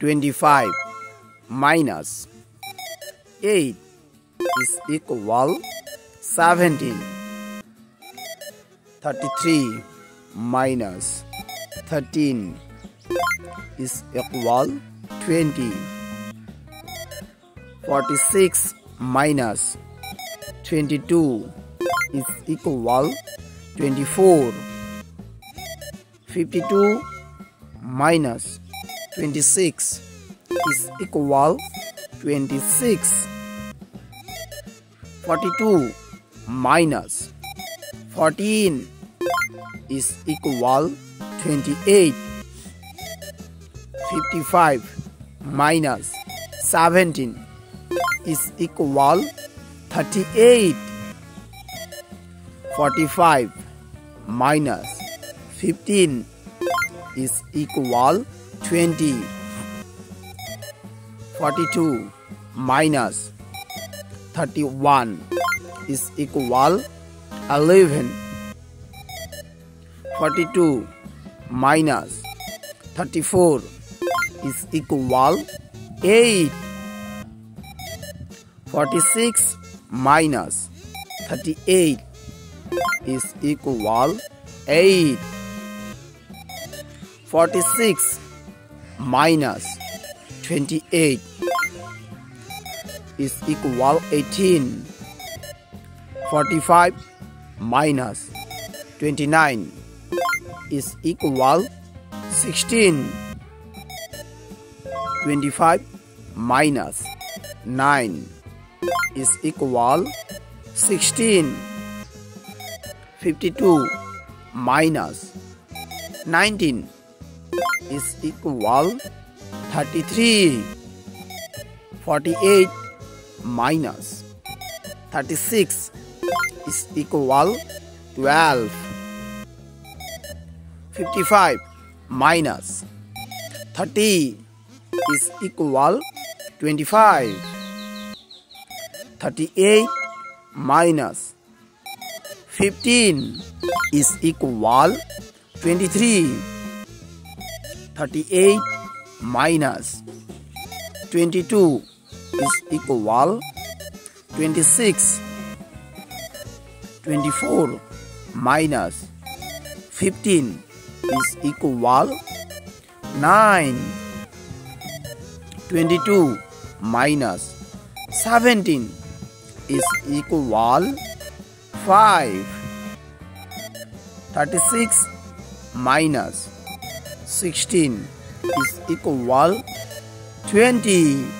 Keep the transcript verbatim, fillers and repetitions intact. twenty-five minus eight is equal seventeen. thirty-three minus thirteen is equal twenty. forty-six minus twenty-two is equal twenty-four. fifty-two minus twenty-six is equal twenty-six. forty-two minus fourteen is equal twenty-eight. fifty-five minus seventeen is equal thirty-eight. forty-five minus fifteen is equal twenty. forty-two minus thirty-one is equal eleven. forty-two minus thirty-four is equal eight. forty-six minus thirty-eight is equal eight. forty-six minus twenty-eight is equal eighteen. forty-five minus twenty-nine is equal sixteen. twenty-five minus nine is equal sixteen. fifty-two minus nineteen is equal thirty-three. forty-eight minus thirty-six is equal twelve. fifty-five minus thirty is equal twenty-five. thirty-eight minus fifteen is equal twenty-three. thirty-eight minus twenty-two is equal twenty-six. twenty-four minus fifteen is equal nine. twenty-two minus seventeen is equal five. thirty-six minus sixteen is equal twenty.